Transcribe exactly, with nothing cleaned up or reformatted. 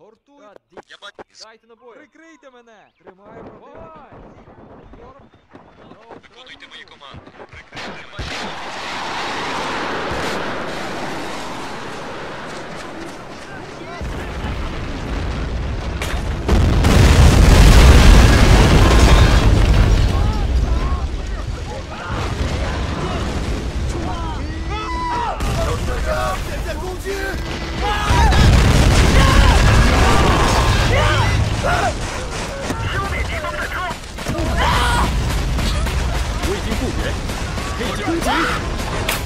Гортуй! Я бачу! Дайте набою! Прикрийте мене! Тримаємо! Вогонь! Виконуйте мої команди! Прикрийте我已经布局，可以进攻击。